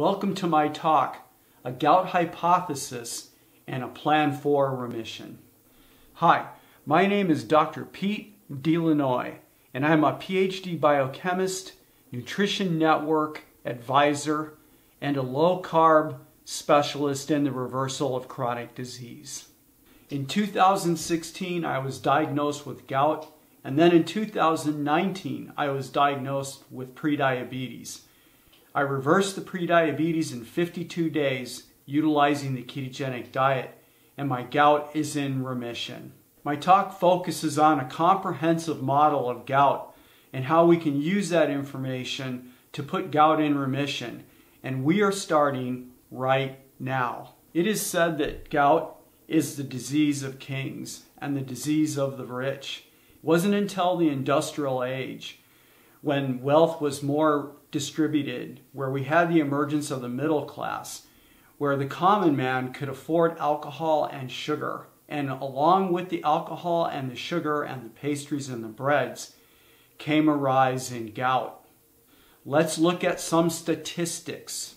Welcome to my talk, A Gout Hypothesis and a Plan for Remission. Hi, my name is Dr. Pete DeLinoy, and I'm a PhD biochemist, nutrition network advisor, and a low-carb specialist in the reversal of chronic disease. In 2016, I was diagnosed with gout, and then in 2019, I was diagnosed with prediabetes. I reversed the prediabetes in 52 days utilizing the ketogenic diet, and my gout is in remission. My talk focuses on a comprehensive model of gout and how we can use that information to put gout in remission, and we are starting right now. It is said that gout is the disease of kings and the disease of the rich. It wasn't until the Industrial Age, when wealth was more distributed, where we had the emergence of the middle class, where the common man could afford alcohol and sugar, and along with the alcohol and the sugar and the pastries and the breads came a rise in gout. Let's look at some statistics.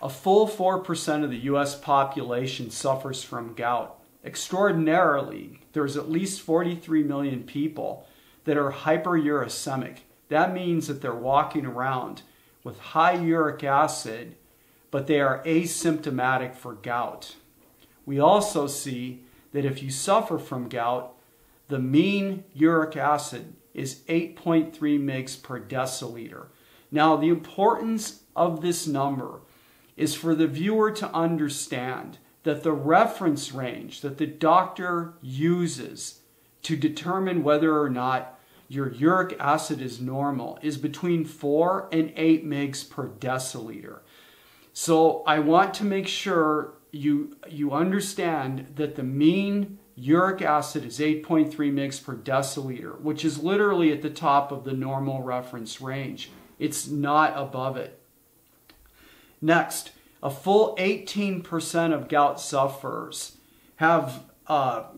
A full 4% of the U.S. population suffers from gout. Extraordinarily, there's at least 43 million people that are hyperuricemic. That means that they're walking around with high uric acid, but they are asymptomatic for gout. We also see that if you suffer from gout, the mean uric acid is 8.3 mg per deciliter. Now, the importance of this number is for the viewer to understand that the reference range that the doctor uses to determine whether or not your uric acid is normal is between 4 and 8 mg per deciliter. So I want to make sure you understand that the mean uric acid is 8.3 mg per deciliter, which is literally at the top of the normal reference range. It's not above it. Next, a full 18% of gout sufferers have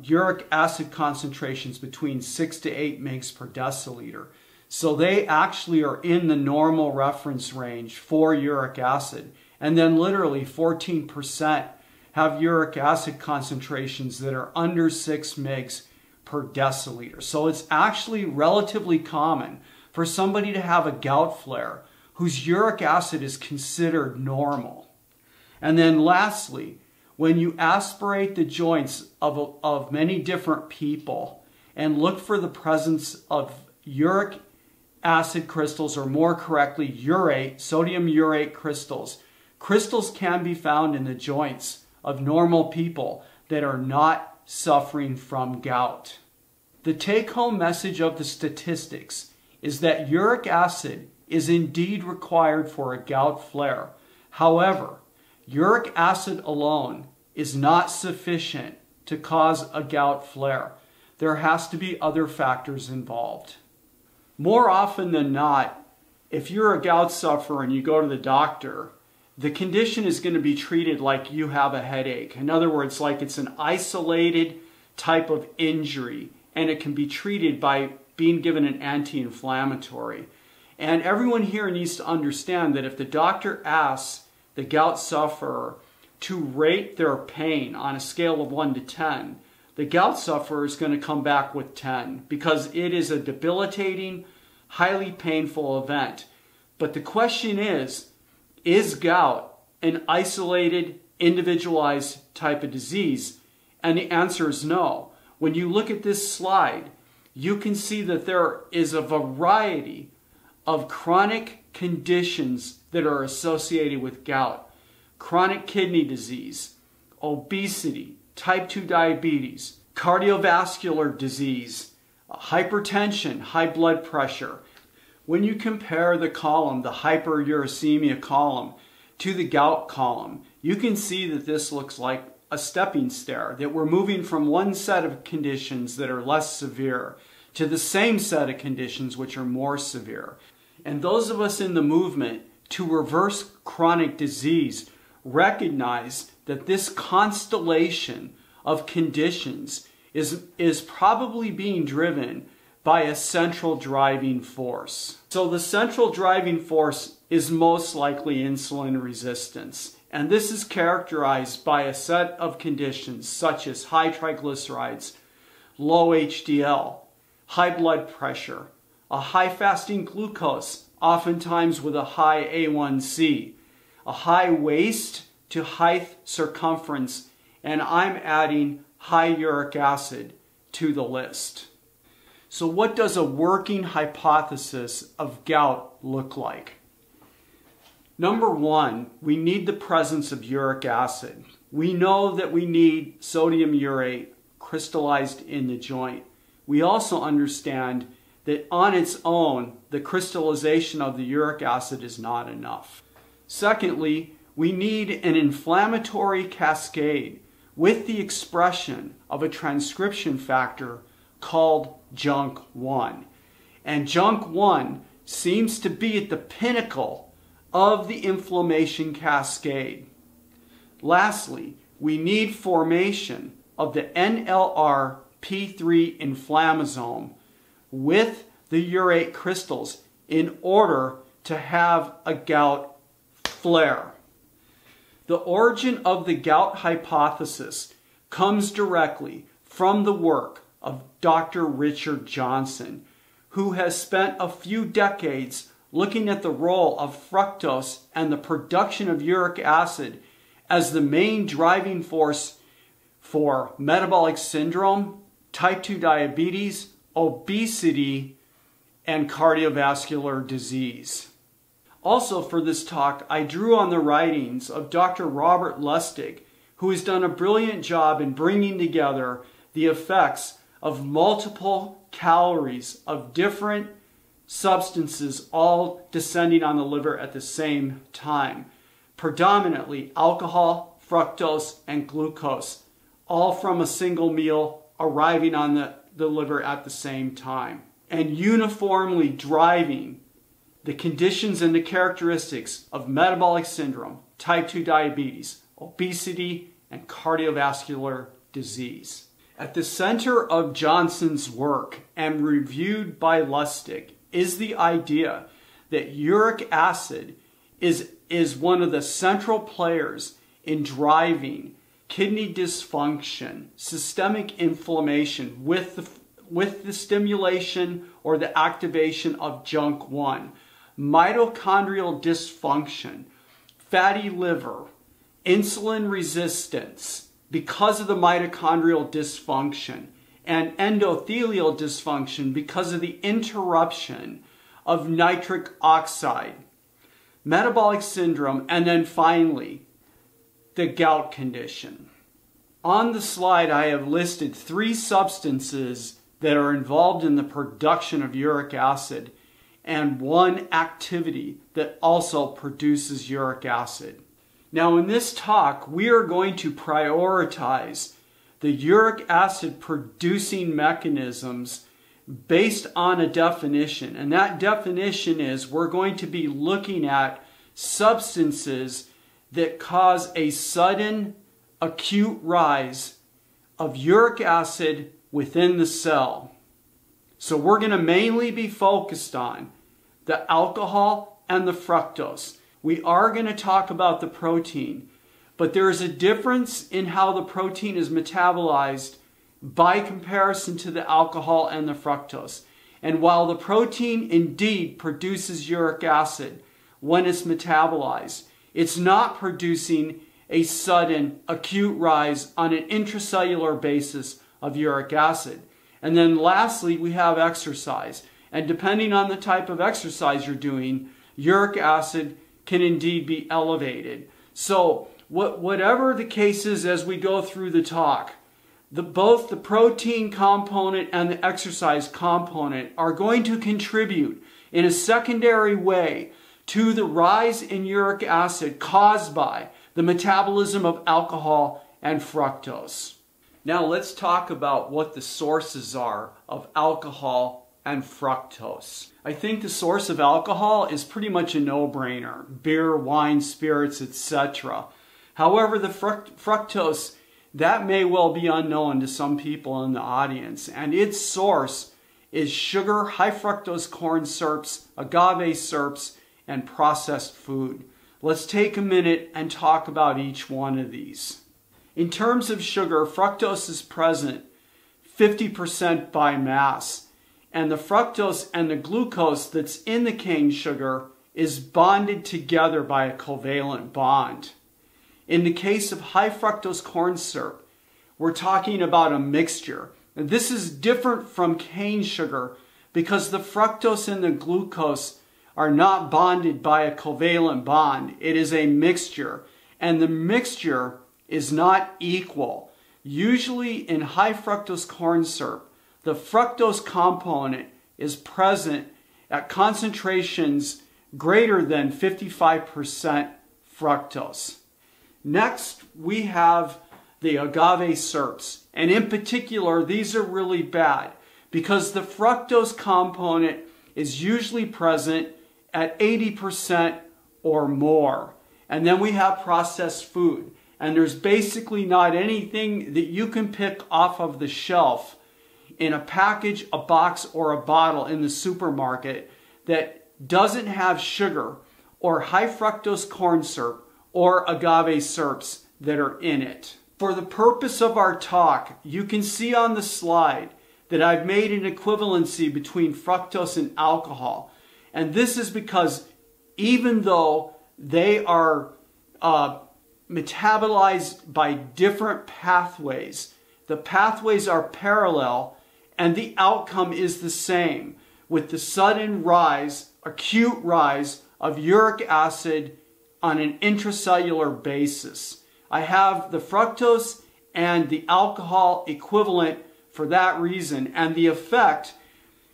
uric acid concentrations between 6 to 8 mg per deciliter. So they actually are in the normal reference range for uric acid. And then literally 14% have uric acid concentrations that are under 6 mg per deciliter. So it's actually relatively common for somebody to have a gout flare whose uric acid is considered normal. And then lastly, when you aspirate the joints of many different people and look for the presence of uric acid crystals, or more correctly, urate, sodium urate crystals, crystals can be found in the joints of normal people that are not suffering from gout. The take-home message of the statistics is that uric acid is indeed required for a gout flare. However, uric acid alone is not sufficient to cause a gout flare. There has to be other factors involved. More often than not, if you're a gout sufferer and you go to the doctor, the condition is going to be treated like you have a headache. In other words, like it's an isolated type of injury, and it can be treated by being given an anti-inflammatory. And everyone here needs to understand that if the doctor asks the gout sufferer to rate their pain on a scale of 1 to 10, the gout sufferer is going to come back with 10 because it is a debilitating, highly painful event. But the question is gout an isolated, individualized type of disease? And the answer is no. When you look at this slide, you can see that there is a variety of chronic conditions that are associated with gout: chronic kidney disease, obesity, type 2 diabetes, cardiovascular disease, hypertension, high blood pressure. When you compare the column, the hyperuricemia column, to the gout column, you can see that this looks like a stepping stair, that we're moving from one set of conditions that are less severe to the same set of conditions which are more severe. And those of us in the movement to reverse chronic disease recognize that this constellation of conditions is probably being driven by a central driving force. So the central driving force is most likely insulin resistance. And this is characterized by a set of conditions such as high triglycerides, low HDL, high blood pressure, a high fasting glucose, oftentimes with a high A1C, a high waist to height circumference, and I'm adding high uric acid to the list. So what does a working hypothesis of gout look like? Number one, we need the presence of uric acid. We know that we need sodium urate crystallized in the joint. We also understand that on its own, the crystallization of the uric acid is not enough. Secondly, we need an inflammatory cascade with the expression of a transcription factor called JNK1. And JNK1 seems to be at the pinnacle of the inflammation cascade. Lastly, we need formation of the NLRP3 inflammasome with the urate crystals in order to have a gout flare. The origin of the gout hypothesis comes directly from the work of Dr. Richard Johnson, who has spent a few decades looking at the role of fructose and the production of uric acid as the main driving force for metabolic syndrome, type 2 diabetes, obesity, and cardiovascular disease. Also for this talk, I drew on the writings of Dr. Robert Lustig, who has done a brilliant job in bringing together the effects of multiple calories of different substances all descending on the liver at the same time. Predominantly alcohol, fructose, and glucose, all from a single meal arriving on the liver at the same time, and uniformly driving the conditions and the characteristics of metabolic syndrome, type 2 diabetes, obesity, and cardiovascular disease. At the center of Johnson's work, and reviewed by Lustig, is the idea that uric acid is one of the central players in driving kidney dysfunction, systemic inflammation with the stimulation or the activation of JNK1, mitochondrial dysfunction, fatty liver, insulin resistance because of the mitochondrial dysfunction, and endothelial dysfunction because of the interruption of nitric oxide, metabolic syndrome, and then finally, the gout condition. On the slide, I have listed three substances that are involved in the production of uric acid and one activity that also produces uric acid. Now in this talk, we are going to prioritize the uric acid producing mechanisms based on a definition. And that definition is we're going to be looking at substances that cause a sudden acute rise of uric acid within the cell. So we're going to mainly be focused on the alcohol and the fructose. We are going to talk about the protein, but there is a difference in how the protein is metabolized by comparison to the alcohol and the fructose. And while the protein indeed produces uric acid when it's metabolized, it's not producing a sudden acute rise on an intracellular basis of uric acid. And then lastly, we have exercise. And depending on the type of exercise you're doing, uric acid can indeed be elevated. So whatever the case is as we go through the talk, both the protein component and the exercise component are going to contribute in a secondary way to the rise in uric acid caused by the metabolism of alcohol and fructose. Now let's talk about what the sources are of alcohol and fructose. I think the source of alcohol is pretty much a no-brainer. Beer, wine, spirits, etc. However, the fructose, that may well be unknown to some people in the audience, and its source is sugar, high fructose corn syrups, agave syrups, and processed food. Let's take a minute and talk about each one of these. In terms of sugar, fructose is present 50% by mass, and the fructose and the glucose that's in the cane sugar is bonded together by a covalent bond. In the case of high fructose corn syrup, we're talking about a mixture. And this is different from cane sugar because the fructose and the glucose are not bonded by a covalent bond. It is a mixture, and the mixture is not equal. Usually in high fructose corn syrup, the fructose component is present at concentrations greater than 55% fructose. Next, we have the agave syrups, and in particular, these are really bad because the fructose component is usually present at 80% or more. And then we have processed food, and there's basically not anything that you can pick off of the shelf in a package, a box, or a bottle in the supermarket that doesn't have sugar or high fructose corn syrup or agave syrups that are in it. For the purpose of our talk, you can see on the slide that I've made an equivalency between fructose and alcohol. And this is because even though they are metabolized by different pathways, the pathways are parallel and the outcome is the same, with the sudden rise, acute rise of uric acid on an intracellular basis. I have the fructose and the alcohol equivalent for that reason, and the effect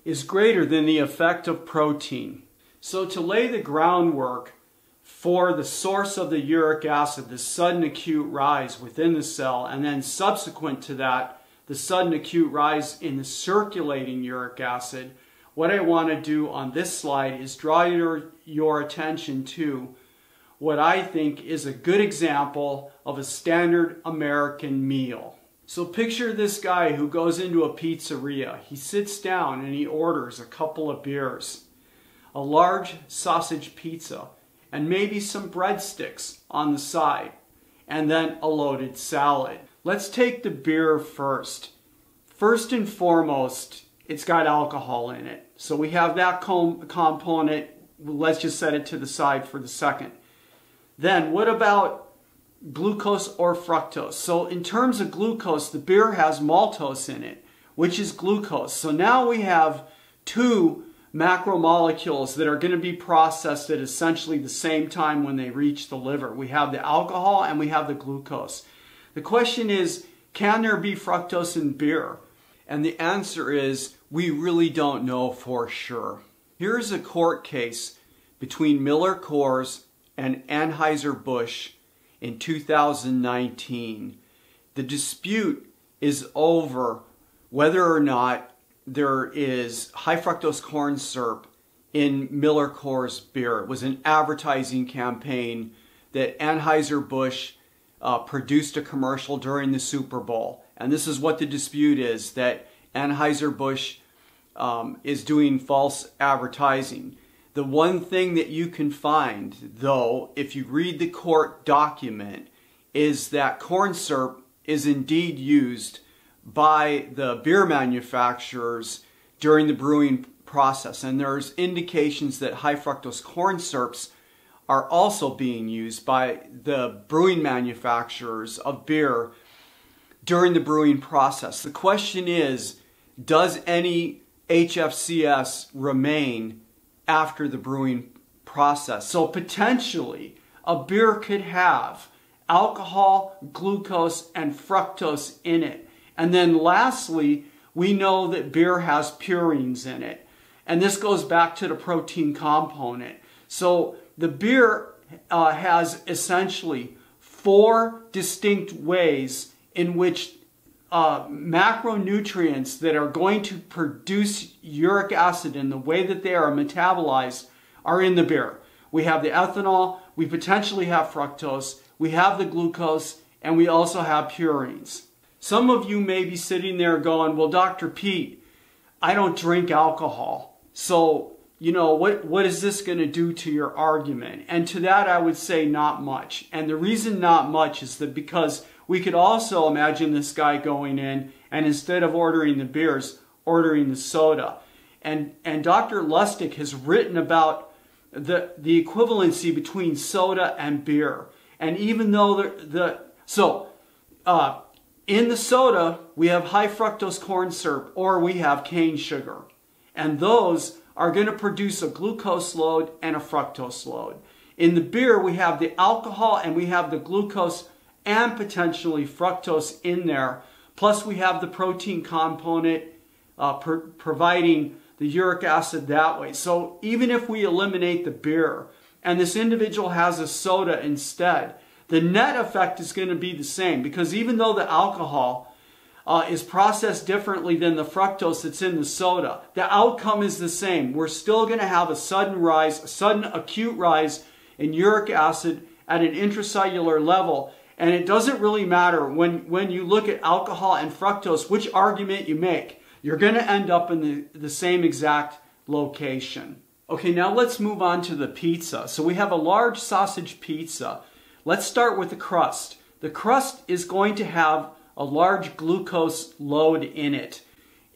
is greater than the effect of protein. So to lay the groundwork for the source of the uric acid, the sudden acute rise within the cell, and then subsequent to that, the sudden acute rise in the circulating uric acid, what I want to do on this slide is draw your attention to what I think is a good example of a standard American meal. So picture this guy who goes into a pizzeria. He sits down and he orders a couple of beers, a large sausage pizza, and maybe some breadsticks on the side, and then a loaded salad. Let's take the beer first. First and foremost, it's got alcohol in it. So we have that component. Let's just set it to the side for the second. Then what about glucose or fructose? So in terms of glucose, the beer has maltose in it, which is glucose. So now we have two macromolecules that are going to be processed at essentially the same time when they reach the liver. We have the alcohol and we have the glucose. The question is, can there be fructose in beer? And the answer is, we really don't know for sure. Here's a court case between Miller Coors and Anheuser-Busch in 2019. The dispute is over whether or not there is high fructose corn syrup in Miller Coors beer. It was an advertising campaign that Anheuser-Busch produced a commercial during the Super Bowl. And this is what the dispute is, that Anheuser-Busch is doing false advertising. The one thing that you can find, though, if you read the court document, is that corn syrup is indeed used by the beer manufacturers during the brewing process. And there's indications that high fructose corn syrups are also being used by the brewing manufacturers of beer during the brewing process. The question is, does any HFCS remain after the brewing process? So potentially a beer could have alcohol, glucose, and fructose in it. And then lastly, we know that beer has purines in it. And this goes back to the protein component. So the beer has essentially four distinct ways in which macronutrients that are going to produce uric acid in the way that they are metabolized are in the beer. We have the ethanol, we potentially have fructose, we have the glucose, and we also have purines. Some of you may be sitting there going, well, Dr. Pete, I don't drink alcohol. So, you know, what is this going to do to your argument? And to that, I would say not much. And the reason not much is that because we could also imagine this guy going in and instead of ordering the beers, ordering the soda. And Dr. Lustig has written about the equivalency between soda and beer. And even though in the soda, we have high fructose corn syrup or we have cane sugar. And those are going to produce a glucose load and a fructose load. In the beer, we have the alcohol and we have the glucose and potentially fructose in there. Plus, we have the protein component providing the uric acid that way. So even if we eliminate the beer and this individual has a soda instead, the net effect is going to be the same, because even though the alcohol is processed differently than the fructose that's in the soda, the outcome is the same. We're still going to have a sudden acute rise in uric acid at an intracellular level. And it doesn't really matter when you look at alcohol and fructose, which argument you make, you're going to end up in the same exact location. Okay, now let's move on to the pizza. So we have a large sausage pizza. Let's start with the crust. The crust is going to have a large glucose load in it.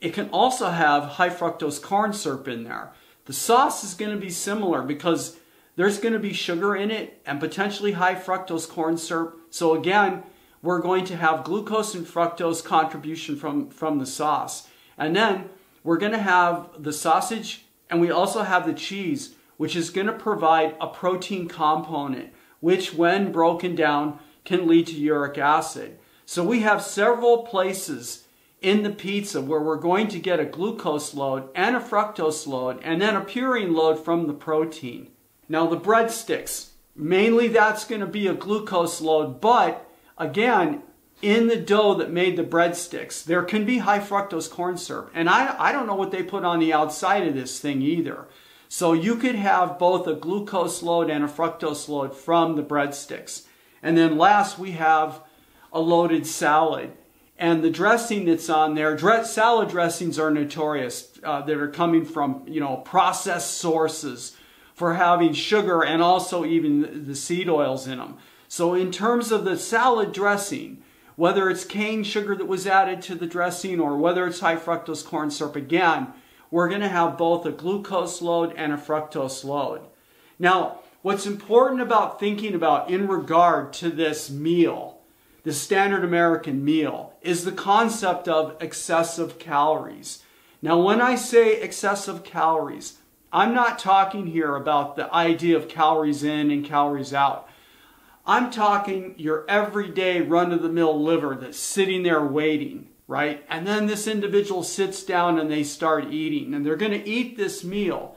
It can also have high fructose corn syrup in there. The sauce is going to be similar because there's going to be sugar in it and potentially high fructose corn syrup. So again, we're going to have glucose and fructose contribution from the sauce. And then we're going to have the sausage and we also have the cheese, which is going to provide a protein component, which when broken down can lead to uric acid. So we have several places in the pizza where we're going to get a glucose load and a fructose load and then a purine load from the protein. Now the breadsticks, mainly that's going to be a glucose load, but again, in the dough that made the breadsticks, there can be high fructose corn syrup. And I don't know what they put on the outside of this thing either. So you could have both a glucose load and a fructose load from the breadsticks. And then last, we have a loaded salad. And the dressing that's on there, salad dressings are notorious that are coming from, you know, processed sources, for having sugar and also even the seed oils in them. So in terms of the salad dressing, whether it's cane sugar that was added to the dressing or whether it's high fructose corn syrup, again, we're going to have both a glucose load and a fructose load. Now, what's important about thinking about in regard to this meal, the standard American meal, is the concept of excessive calories. Now, when I say excessive calories, I'm not talking here about the idea of calories in and calories out. I'm talking your everyday run-of-the-mill liver that's sitting there waiting, right? And then this individual sits down and they start eating. And they're going to eat this meal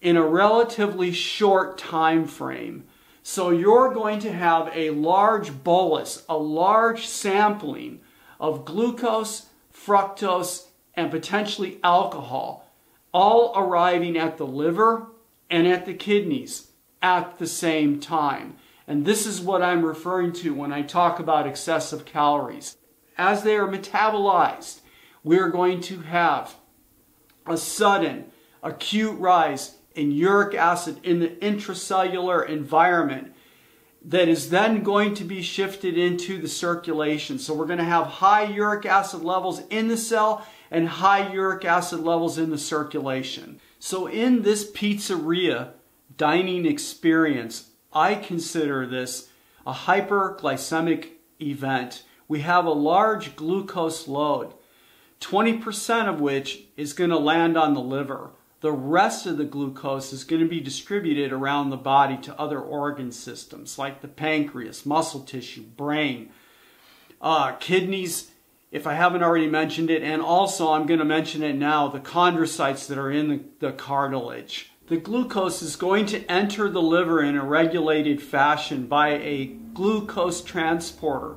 in a relatively short time frame. So you're going to have a large bolus, a large sampling of glucose, fructose, and potentially alcohol, all arriving at the liver and at the kidneys at the same time. And this is what I'm referring to when I talk about excessive calories. As they are metabolized, we are going to have a sudden, acute rise in uric acid in the intracellular environment that is then going to be shifted into the circulation. So we're going to have high uric acid levels in the cell and high uric acid levels in the circulation. So in this pizzeria dining experience, I consider this a hyperglycemic event. We have a large glucose load, 20% of which is going to land on the liver. The rest of the glucose is going to be distributed around the body to other organ systems like the pancreas, muscle tissue, brain, kidneys, if I haven't already mentioned it, and also I'm going to mention it now, the chondrocytes that are in the cartilage. The glucose is going to enter the liver in a regulated fashion by a glucose transporter,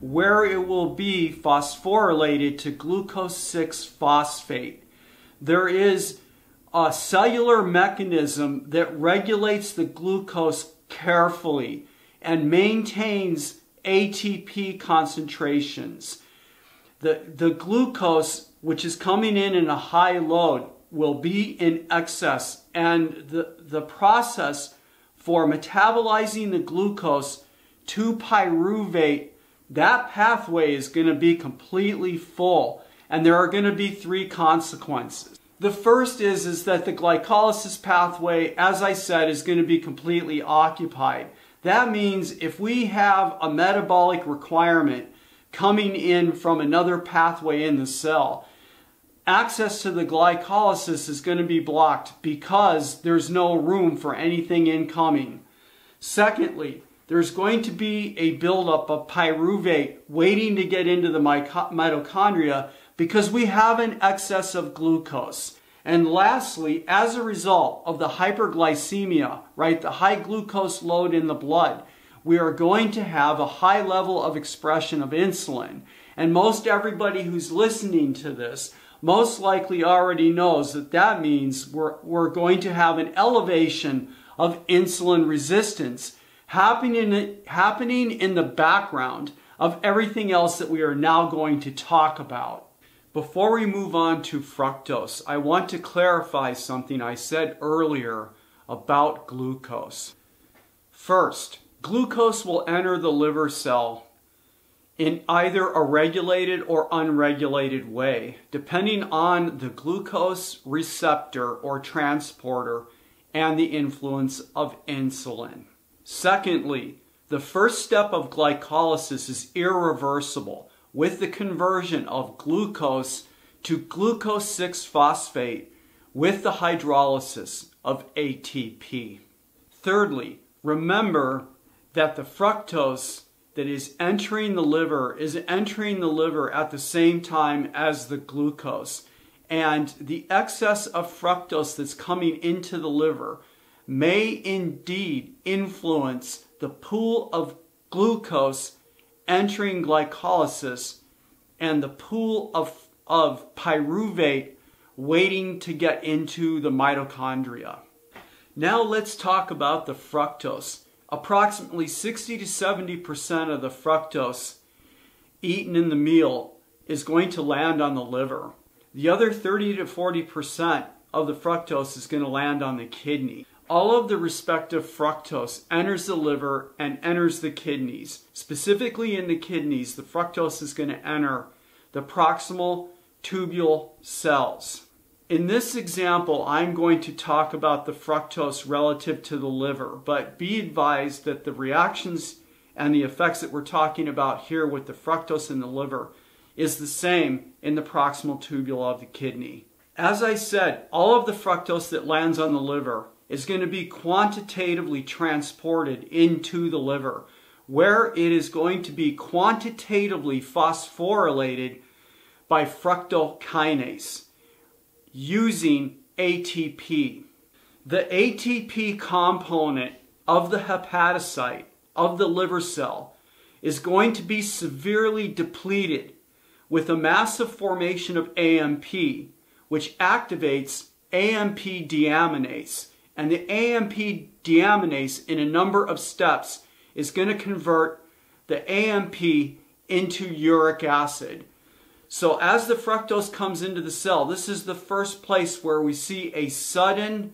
where it will be phosphorylated to glucose 6-phosphate. There is a cellular mechanism that regulates the glucose carefully and maintains ATP concentrations. The glucose which is coming in a high load, will be in excess, and the process for metabolizing the glucose to pyruvate, that pathway is going to be completely full, and there are going to be three consequences. The first is that the glycolysis pathway, as I said, is going to be completely occupied. That means if we have a metabolic requirement coming in from another pathway in the cell, access to the glycolysis is going to be blocked because there's no room for anything incoming. Secondly, there's going to be a buildup of pyruvate waiting to get into the mitochondria because we have an excess of glucose. And lastly, as a result of the hyperglycemia, right, the high glucose load in the blood, we are going to have a high level of expression of insulin. And most everybody who's listening to this most likely already knows that that means we're going to have an elevation of insulin resistance happening in the background of everything else that we are now going to talk about. Before we move on to fructose, I want to clarify something I said earlier about glucose. First, glucose will enter the liver cell in either a regulated or unregulated way, depending on the glucose receptor or transporter and the influence of insulin. Secondly, the first step of glycolysis is irreversible with the conversion of glucose to glucose 6-phosphate with the hydrolysis of ATP. Thirdly, remember that the fructose that is entering the liver at the same time as the glucose, and the excess of fructose that's coming into the liver may indeed influence the pool of glucose entering glycolysis and the pool of pyruvate waiting to get into the mitochondria. Now let's talk about the fructose. Approximately 60 to 70% of the fructose eaten in the meal is going to land on the liver. The other 30 to 40% of the fructose is going to land on the kidney. All of the respective fructose enters the liver and enters the kidneys. Specifically in the kidneys, the fructose is going to enter the proximal tubule cells. In this example, I'm going to talk about the fructose relative to the liver, but be advised that the reactions and the effects that we're talking about here with the fructose in the liver is the same in the proximal tubule of the kidney. As I said, all of the fructose that lands on the liver is going to be quantitatively transported into the liver, where it is going to be quantitatively phosphorylated by fructokinase using ATP. The ATP component of the hepatocyte, of the liver cell, is going to be severely depleted with a massive formation of AMP, which activates AMP deaminase. And the AMP deaminase, in a number of steps, is going to convert the AMP into uric acid. So as the fructose comes into the cell, this is the first place where we see a sudden,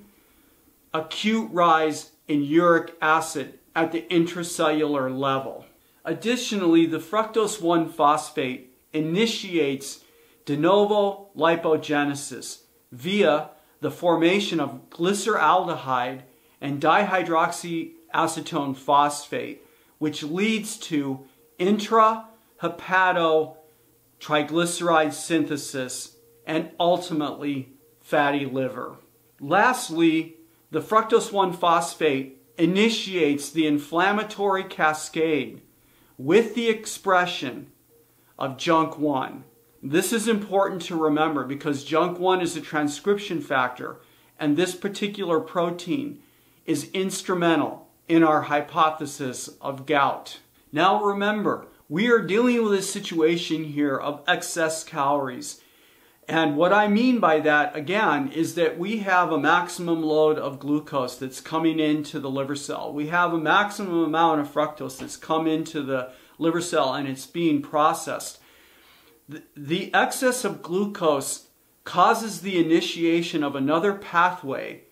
acute rise in uric acid at the intracellular level. Additionally, the fructose 1-phosphate initiates de novo lipogenesis via the formation of glyceraldehyde and dihydroxyacetone phosphate, which leads to intrahepato triglyceride synthesis and ultimately fatty liver. Lastly, the fructose 1-phosphate initiates the inflammatory cascade with the expression of JNK1. This is important to remember because JNK1 is a transcription factor, and this particular protein is instrumental in our hypothesis of gout. Now remember, we are dealing with a situation here of excess calories. And what I mean by that, again, is that we have a maximum load of glucose that's coming into the liver cell. We have a maximum amount of fructose that's come into the liver cell and it's being processed. The excess of glucose causes the initiation of another pathway,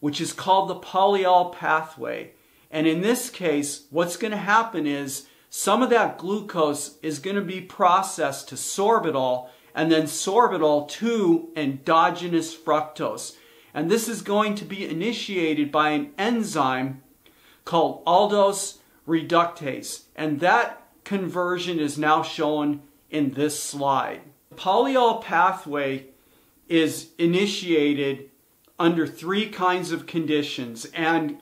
which is called the polyol pathway. And in this case, what's going to happen is some of that glucose is going to be processed to sorbitol, and then sorbitol to endogenous fructose. And this is going to be initiated by an enzyme called aldose reductase. And that conversion is now shown in this slide. The polyol pathway is initiated under three kinds of conditions, and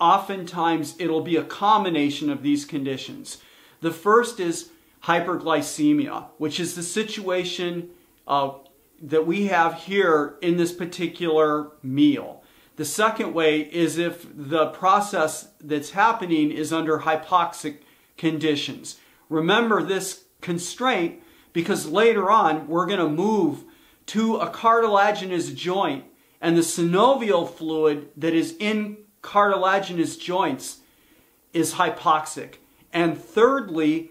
oftentimes it'll be a combination of these conditions. The first is hyperglycemia, which is the situation that we have here in this particular meal. The second way is if the process that's happening is under hypoxic conditions. Remember this constraint, because later on we're going to move to a cartilaginous joint, and the synovial fluid that is in cartilaginous joints is hypoxic. And thirdly,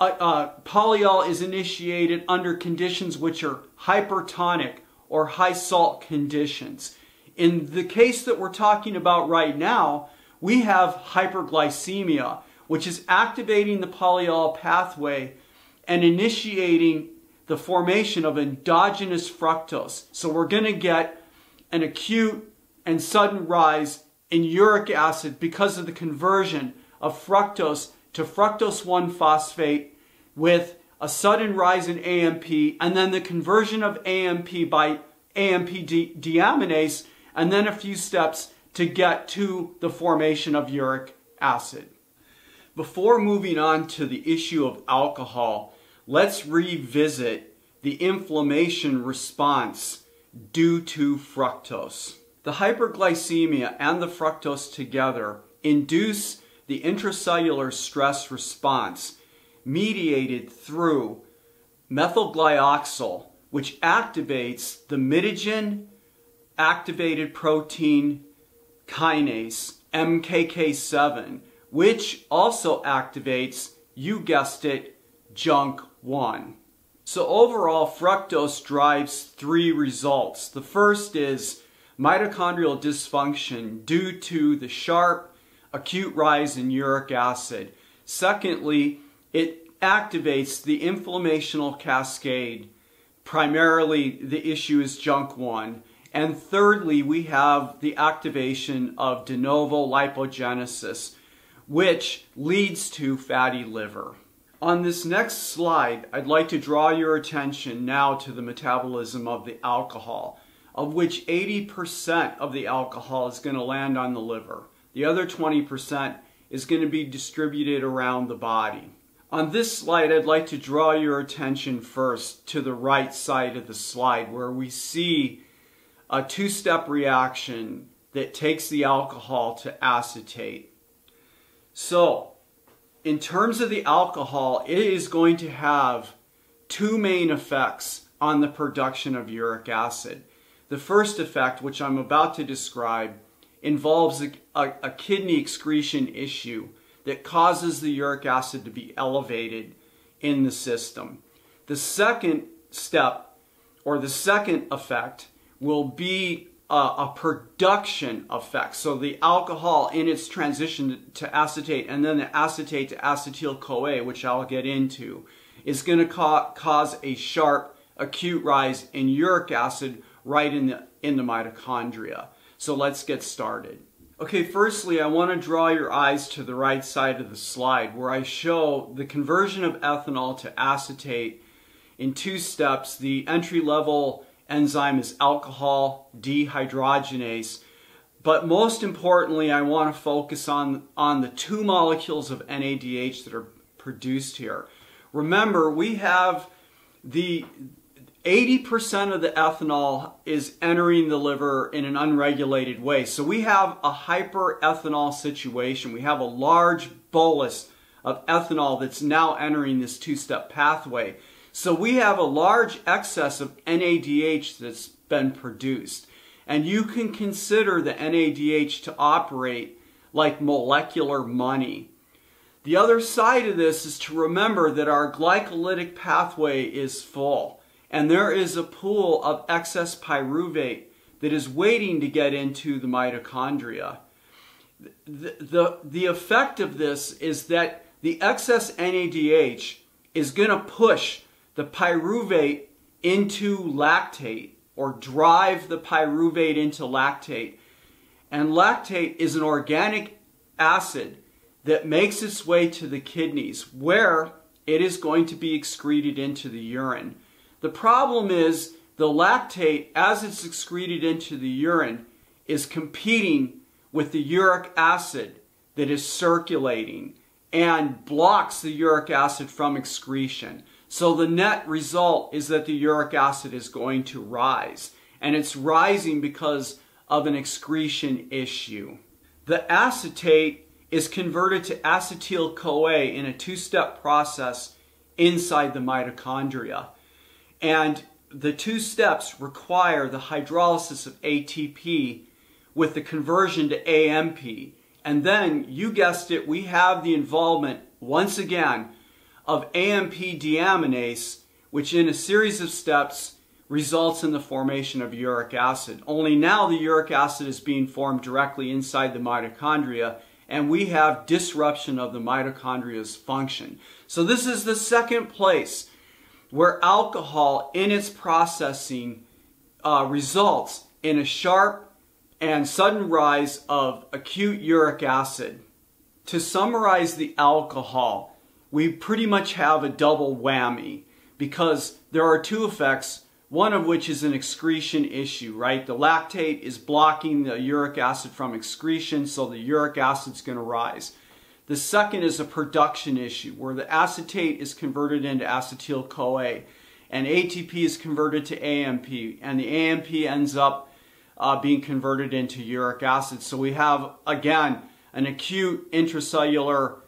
polyol is initiated under conditions which are hypertonic or high salt conditions. In the case that we're talking about right now, we have hyperglycemia, which is activating the polyol pathway and initiating the formation of endogenous fructose. So we're going to get an acute and sudden rise in uric acid because of the conversion of fructose to fructose 1-phosphate, with a sudden rise in AMP, and then the conversion of AMP by AMP deaminase, and then a few steps to get to the formation of uric acid. Before moving on to the issue of alcohol, let's revisit the inflammation response due to fructose. The hyperglycemia and the fructose together induce the intracellular stress response mediated through methylglyoxal, which activates the mitogen-activated protein kinase, MKK7, which also activates, you guessed it, JNK1. So overall, fructose drives three results. The first is mitochondrial dysfunction due to the sharp acute rise in uric acid. Secondly, it activates the inflammational cascade. Primarily, the issue is JNK1. And thirdly, we have the activation of de novo lipogenesis, which leads to fatty liver. On this next slide, I'd like to draw your attention now to the metabolism of the alcohol, of which 80% of the alcohol is going to land on the liver. The other 20% is going to be distributed around the body. On this slide, I'd like to draw your attention first to the right side of the slide, where we see a two-step reaction that takes the alcohol to acetate. So, in terms of the alcohol, it is going to have two main effects on the production of uric acid. The first effect, which I'm about to describe, involves a kidney excretion issue that causes the uric acid to be elevated in the system. The second step, or the second effect, will be a production effect. So the alcohol in its transition to acetate, and then the acetate to acetyl-CoA, which I'll get into, is going to cause a sharp acute rise in uric acid right in the mitochondria. So let's get started. Okay, firstly, I want to draw your eyes to the right side of the slide, where I show the conversion of ethanol to acetate in two steps. The entry-level enzyme is alcohol dehydrogenase, but most importantly, I want to focus on the two molecules of NADH that are produced here. Remember, we have the 80% of the ethanol is entering the liver in an unregulated way, so we have a hyperethanol situation. We have a large bolus of ethanol that's now entering this two-step pathway. So we have a large excess of NADH that's been produced. And you can consider the NADH to operate like molecular money. The other side of this is to remember that our glycolytic pathway is full, and there is a pool of excess pyruvate that is waiting to get into the mitochondria. The effect of this is that the excess NADH is going to push the pyruvate into lactate, or drive the pyruvate into lactate. And lactate is an organic acid that makes its way to the kidneys, where it is going to be excreted into the urine. The problem is the lactate, as it's excreted into the urine, is competing with the uric acid that is circulating and blocks the uric acid from excretion. So the net result is that the uric acid is going to rise, and it's rising because of an excretion issue. The acetate is converted to acetyl-CoA in a two-step process inside the mitochondria. And the two steps require the hydrolysis of ATP with the conversion to AMP. And then, you guessed it, we have the involvement, once again, of AMP deaminase, which in a series of steps results in the formation of uric acid. Only now the uric acid is being formed directly inside the mitochondria, and we have disruption of the mitochondria's function. So this is the second place where alcohol in its processing results in a sharp and sudden rise of acute uric acid. To summarize the alcohol, we pretty much have a double whammy, because there are two effects, one of which is an excretion issue, right? The lactate is blocking the uric acid from excretion, so the uric acid's going to rise. The second is a production issue, where the acetate is converted into acetyl-CoA, and ATP is converted to AMP, and the AMP ends up being converted into uric acid. So we have, again, an acute intracellular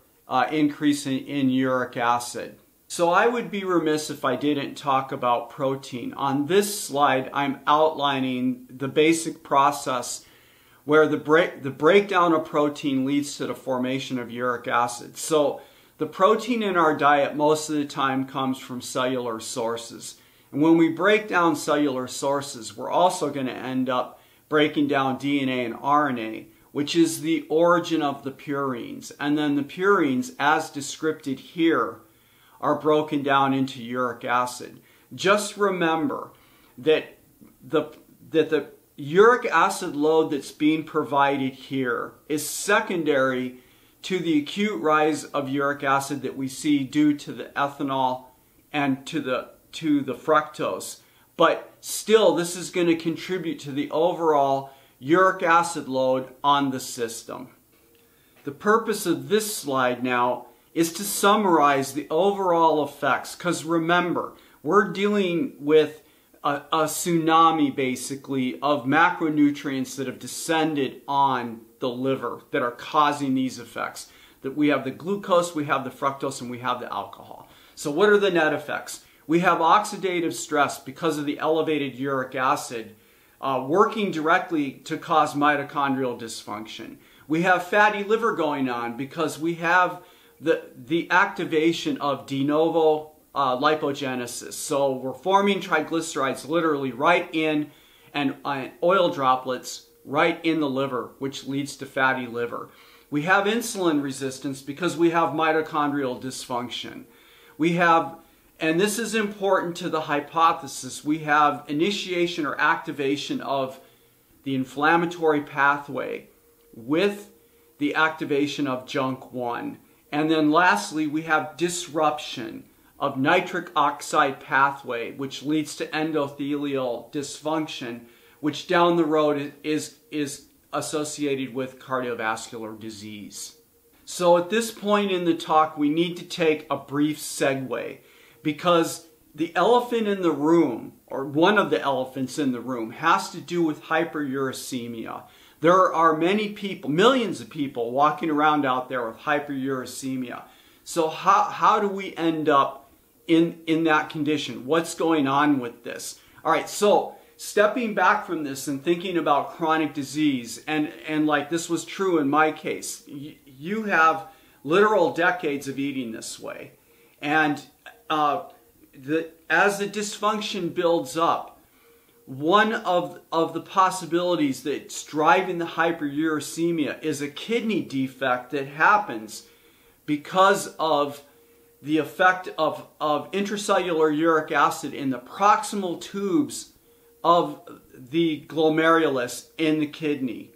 increase in uric acid. So I would be remiss if I didn't talk about protein. On this slide, I'm outlining the basic process where the breakdown of protein leads to the formation of uric acid. So the protein in our diet most of the time comes from cellular sources. And when we break down cellular sources, we're also going to end up breaking down DNA and RNA, which is the origin of the purines. And then the purines, as descripted here, are broken down into uric acid. Just remember that the uric acid load that's being provided here is secondary to the acute rise of uric acid that we see due to the ethanol and to the fructose. But still, this is going to contribute to the overall uric acid load on the system. The purpose of this slide now is to summarize the overall effects, because remember, we're dealing with a tsunami, basically, of macronutrients that have descended on the liver that are causing these effects. That we have the glucose, we have the fructose, and we have the alcohol. So what are the net effects? We have oxidative stress because of the elevated uric acid working directly to cause mitochondrial dysfunction. We have fatty liver going on because we have the activation of de novo lipogenesis. So we're forming triglycerides literally right in, and oil droplets right in the liver, which leads to fatty liver. We have insulin resistance because we have mitochondrial dysfunction. We have, and this is important to the hypothesis, we have initiation or activation of the inflammatory pathway with the activation of JNK1. And then lastly, we have disruption of nitric oxide pathway, which leads to endothelial dysfunction, which down the road is associated with cardiovascular disease. So at this point in the talk, we need to take a brief segue, because the elephant in the room, or one of the elephants in the room, has to do with hyperuricemia. There are many people, millions of people, walking around out there with hyperuricemia. So how do we end up in that condition? What's going on with this? All right, so stepping back from this and thinking about chronic disease, and like this was true in my case, you have literal decades of eating this way. And as the dysfunction builds up, one of the possibilities that's driving the hyperuricemia is a kidney defect that happens because of the effect of intracellular uric acid in the proximal tubes of the glomerulus in the kidney,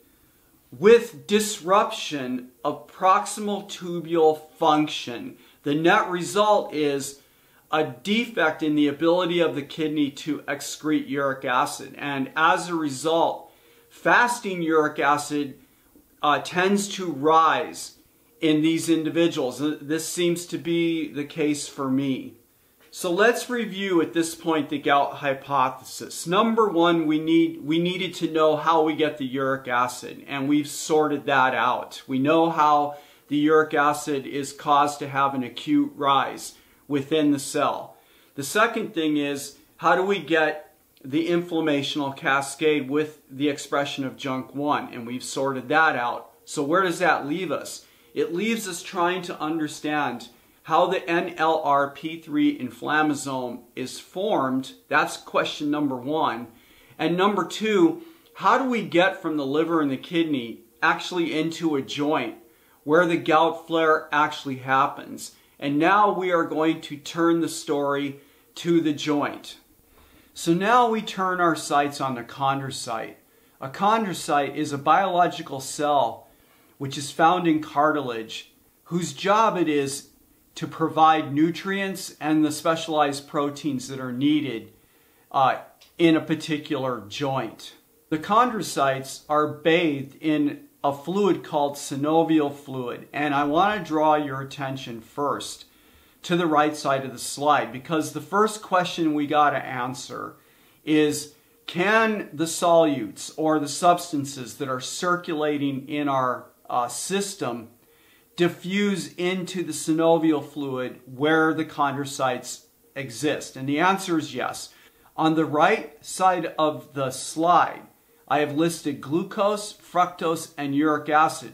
with disruption of proximal tubule function. The net result is a defect in the ability of the kidney to excrete uric acid. And as a result, fasting uric acid tends to rise in these individuals. This seems to be the case for me. So let's review at this point the gout hypothesis. Number one, we needed to know how we get the uric acid, and we've sorted that out. We know how the uric acid is caused to have an acute rise within the cell. The second thing is, how do we get the inflammational cascade with the expression of JNK1? And we've sorted that out. So where does that leave us? It leaves us trying to understand how the NLRP3 inflammasome is formed. That's question number one. And number two, how do we get from the liver and the kidney actually into a joint where the gout flare actually happens? And now we are going to turn the story to the joint. So now we turn our sights on the chondrocyte. A chondrocyte is a biological cell which is found in cartilage, whose job it is to provide nutrients and the specialized proteins that are needed in a particular joint. The chondrocytes are bathed in a fluid called synovial fluid, and I want to draw your attention first to the right side of the slide, because the first question we got to answer is, can the solutes, or the substances that are circulating in our system, diffuse into the synovial fluid where the chondrocytes exist? And the answer is yes. On the right side of the slide, I have listed glucose, fructose, and uric acid.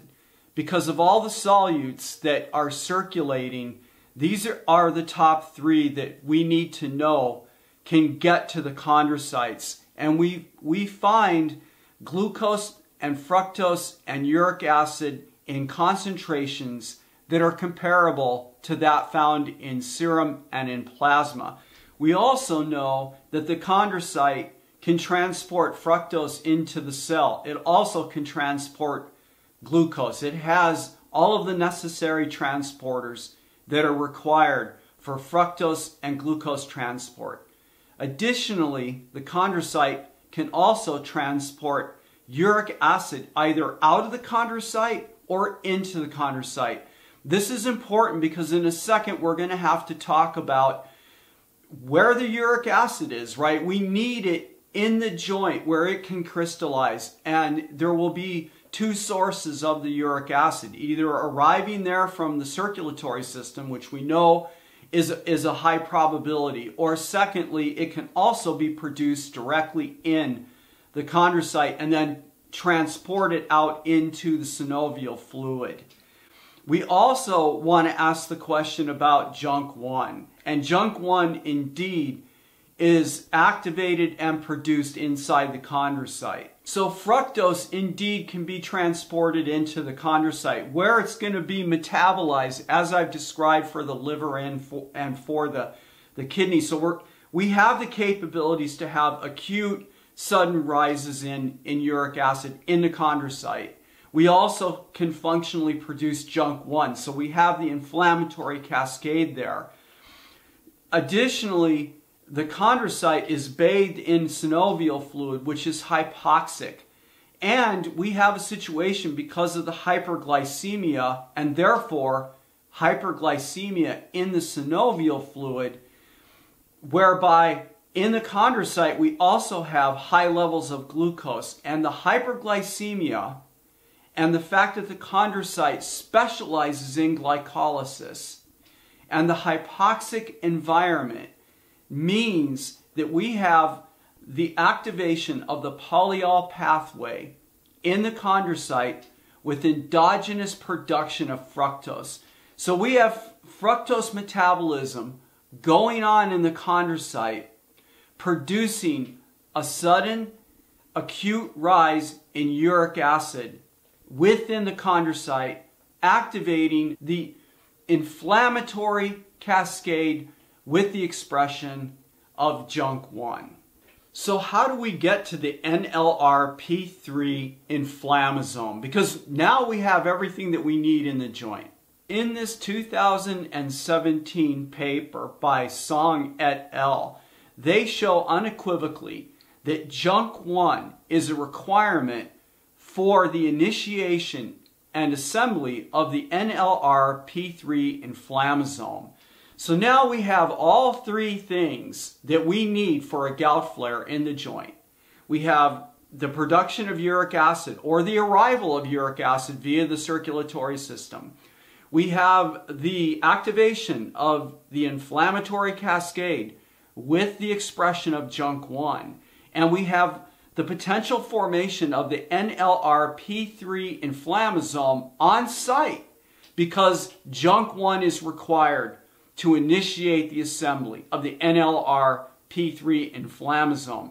Because of all the solutes that are circulating, these are the top three that we need to know can get to the chondrocytes. And we find glucose and fructose and uric acid in concentrations that are comparable to that found in serum and in plasma. We also know that the chondrocyte can transport fructose into the cell. It also can transport glucose. It has all of the necessary transporters that are required for fructose and glucose transport. Additionally, the chondrocyte can also transport uric acid either out of the chondrocyte or into the chondrocyte. This is important because in a second we're going to have to talk about where the uric acid is, right? We need it in the joint where it can crystallize, and there will be two sources of the uric acid, either arriving there from the circulatory system, which we know is a high probability, or secondly, it can also be produced directly in the chondrocyte and then transport it out into the synovial fluid. We also want to ask the question about JNK1. And JNK1 indeed is activated and produced inside the chondrocyte. So fructose indeed can be transported into the chondrocyte, where it's going to be metabolized as I've described for the liver and for the kidney. So we have the capabilities to have acute sudden rises in uric acid in the chondrocyte. We also can functionally produce JNK1, so we have the inflammatory cascade there. Additionally, the chondrocyte is bathed in synovial fluid, which is hypoxic. And we have a situation because of the hyperglycemia, and therefore hyperglycemia in the synovial fluid, whereby in the chondrocyte, we also have high levels of glucose, and the hyperglycemia and the fact that the chondrocyte specializes in glycolysis and the hypoxic environment means that we have the activation of the polyol pathway in the chondrocyte with endogenous production of fructose. So we have fructose metabolism going on in the chondrocyte, producing a sudden acute rise in uric acid within the chondrocyte, activating the inflammatory cascade with the expression of JNK1. So how do we get to the NLRP3 inflammasome? Because now we have everything that we need in the joint. In this 2017 paper by Song et al., they show unequivocally that JNK1 is a requirement for the initiation and assembly of the NLRP3 inflammasome. So now we have all three things that we need for a gout flare in the joint. We have the production of uric acid, or the arrival of uric acid via the circulatory system. We have the activation of the inflammatory cascade with the expression of JNK1. And we have the potential formation of the NLRP3 inflammasome on site because JNK1 is required to initiate the assembly of the NLRP3 inflammasome.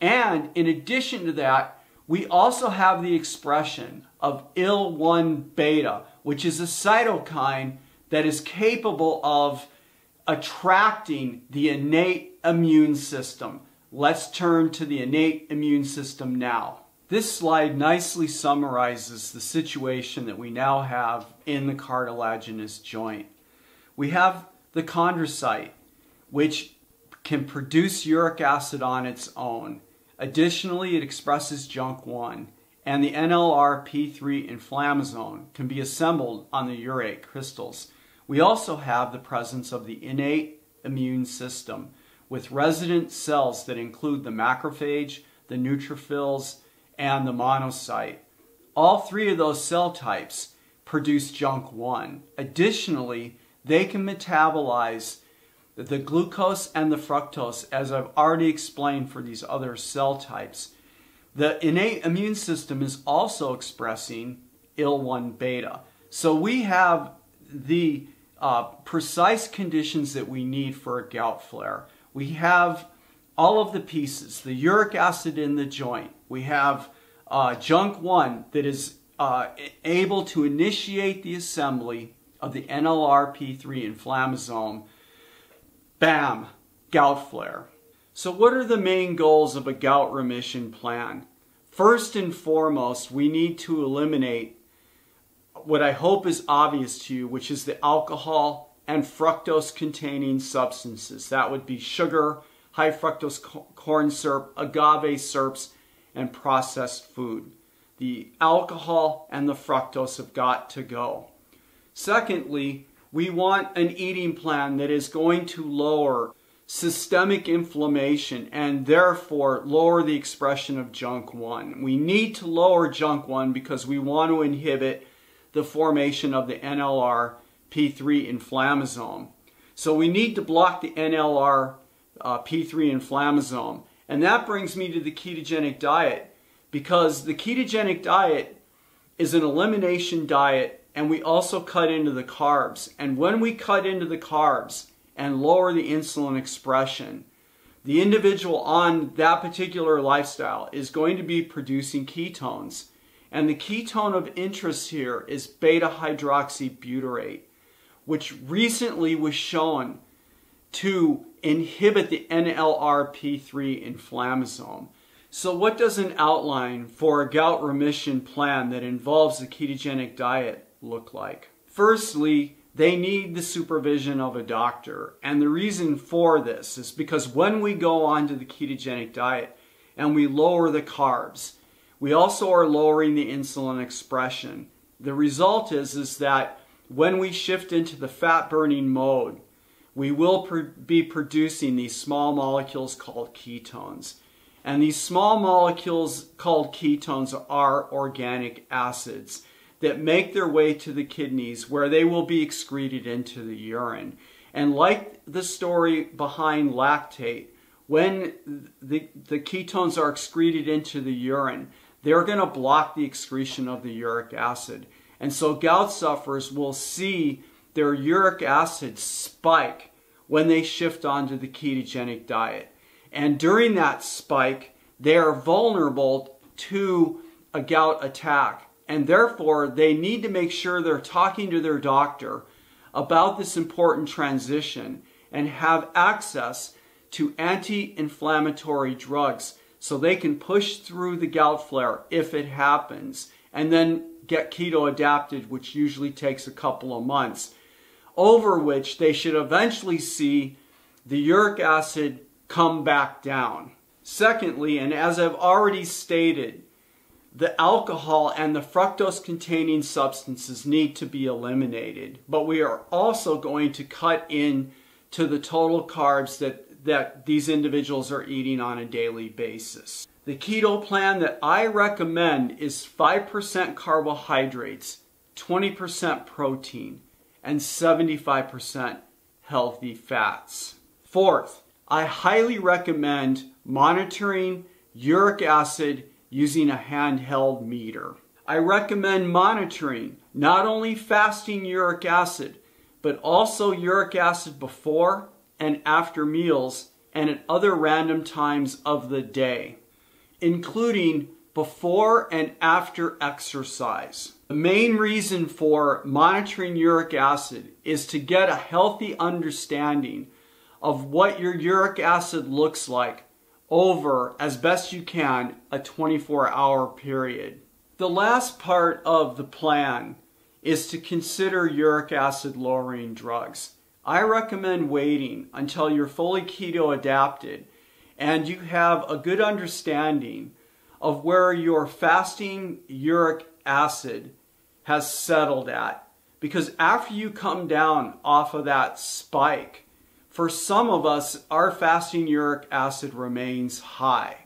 And in addition to that, we also have the expression of IL-1 beta, which is a cytokine that is capable of attracting the innate immune system. Let's turn to the innate immune system now. This slide nicely summarizes the situation that we now have in the cartilaginous joint. We have the chondrocyte, which can produce uric acid on its own. Additionally, it expresses JNK1, and the NLRP3 inflammasome can be assembled on the urate crystals. We also have the presence of the innate immune system with resident cells that include the macrophage, the neutrophils, and the monocyte. All three of those cell types produce JNK1. Additionally, they can metabolize the glucose and the fructose, as I've already explained for these other cell types. The innate immune system is also expressing IL-1 beta. So we have the precise conditions that we need for a gout flare. We have all of the pieces, the uric acid in the joint. We have JNK1 that is able to initiate the assembly of the NLRP3 inflammasome. Bam, gout flare. So what are the main goals of a gout remission plan? First and foremost, we need to eliminate what I hope is obvious to you, which is the alcohol and fructose-containing substances. That would be sugar, high fructose corn syrup, agave syrups, and processed food. The alcohol and the fructose have got to go. Secondly, we want an eating plan that is going to lower systemic inflammation and therefore lower the expression of JNK1. We need to lower JNK1 because we want to inhibit the formation of the NLRP3 inflammasome. So we need to block the NLRP3 inflammasome. And that brings me to the ketogenic diet, because the ketogenic diet is an elimination diet. And we also cut into the carbs. And when we cut into the carbs and lower the insulin expression, the individual on that particular lifestyle is going to be producing ketones. And the ketone of interest here is beta-hydroxybutyrate, which recently was shown to inhibit the NLRP3 inflammasome. So what does an outline for a gout remission plan that involves the ketogenic diet look like? Firstly, they need the supervision of a doctor. And the reason for this is because when we go on to the ketogenic diet and we lower the carbs, we also are lowering the insulin expression. The result is that when we shift into the fat-burning mode, we will be producing these small molecules called ketones. And these small molecules called ketones are organic acids that make their way to the kidneys, where they will be excreted into the urine. And like the story behind lactate, when the ketones are excreted into the urine, they're going to block the excretion of the uric acid. And so gout sufferers will see their uric acid spike when they shift onto the ketogenic diet. And during that spike, they are vulnerable to a gout attack. And therefore, they need to make sure they're talking to their doctor about this important transition and have access to anti-inflammatory drugs so they can push through the gout flare if it happens and then get keto adapted, which usually takes a couple of months, over which they should eventually see the uric acid come back down. Secondly, and as I've already stated, the alcohol and the fructose-containing substances need to be eliminated, but we are also going to cut in to the total carbs that these individuals are eating on a daily basis. The keto plan that I recommend is 5% carbohydrates, 20% protein, and 75% healthy fats. Fourth, I highly recommend monitoring uric acid using a handheld meter. I recommend monitoring not only fasting uric acid, but also uric acid before and after meals and at other random times of the day, including before and after exercise. The main reason for monitoring uric acid is to get a healthy understanding of what your uric acid looks like over, as best you can, a 24-hour period. The last part of the plan is to consider uric acid lowering drugs. I recommend waiting until you're fully keto adapted and you have a good understanding of where your fasting uric acid has settled at, because after you come down off of that spike, for some of us, our fasting uric acid remains high.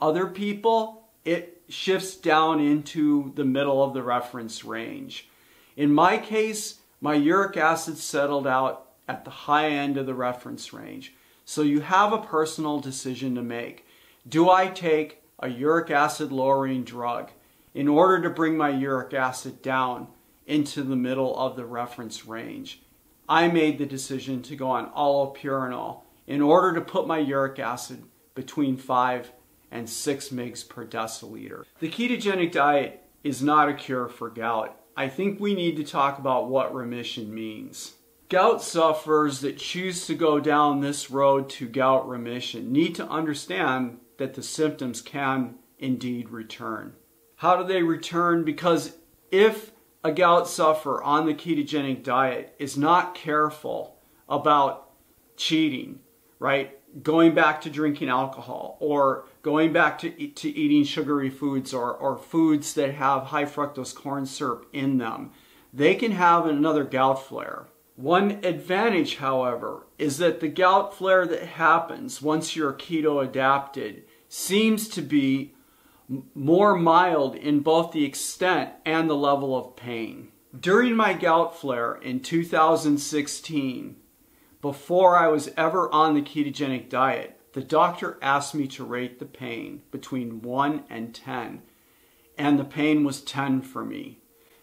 Other people, it shifts down into the middle of the reference range. In my case, my uric acid settled out at the high end of the reference range. So you have a personal decision to make. Do I take a uric acid lowering drug in order to bring my uric acid down into the middle of the reference range? I made the decision to go on allopurinol in order to put my uric acid between 5 and 6 mg per deciliter. The ketogenic diet is not a cure for gout. I think we need to talk about what remission means. Gout sufferers that choose to go down this road to gout remission need to understand that the symptoms can indeed return. How do they return? Because if a gout sufferer on the ketogenic diet is not careful about cheating, right? Going back to drinking alcohol or going back to eating sugary foods or foods that have high fructose corn syrup in them, they can have another gout flare. One advantage, however, is that the gout flare that happens once you're keto adapted seems to be more mild in both the extent and the level of pain. During my gout flare in 2016, before I was ever on the ketogenic diet, the doctor asked me to rate the pain between 1 and 10, and the pain was 10 for me.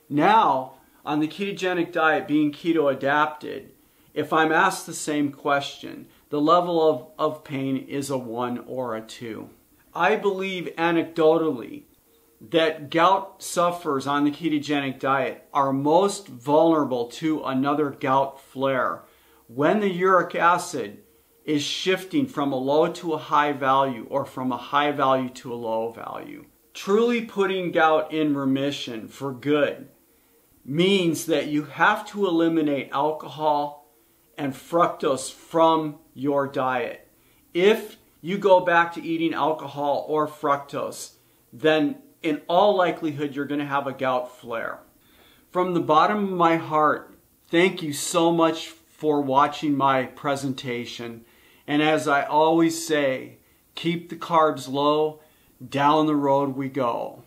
Now, on the ketogenic diet, being keto adapted, if I'm asked the same question, the level of pain is a 1 or a 2. I believe anecdotally that gout sufferers on the ketogenic diet are most vulnerable to another gout flare when the uric acid is shifting from a low to a high value or from a high value to a low value. Truly putting gout in remission for good means that you have to eliminate alcohol and fructose from your diet. If you go back to eating alcohol or fructose, then in all likelihood you're going to have a gout flare. From the bottom of my heart, thank you so much for watching my presentation. And as I always say, keep the carbs low, down the road we go.